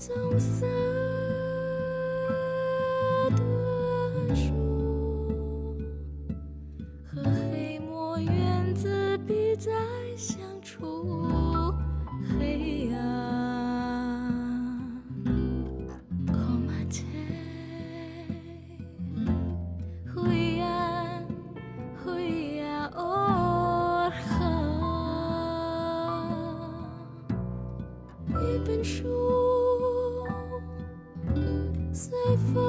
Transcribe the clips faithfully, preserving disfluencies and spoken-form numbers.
棕色的树和黑墨原子笔在相处，黑暗。灰暗，灰暗，哦哈，一本书。 随风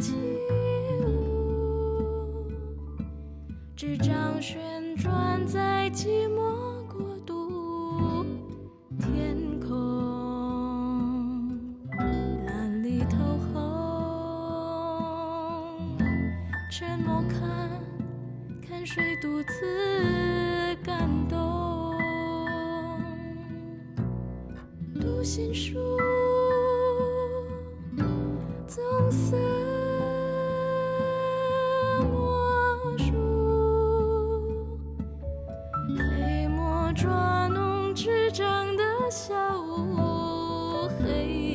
起舞，纸张旋转在寂寞国度。天空蓝里透红，沉默看，看谁独自感动。读心术。 棕色墨树，黑墨捉弄纸张的小屋。黑。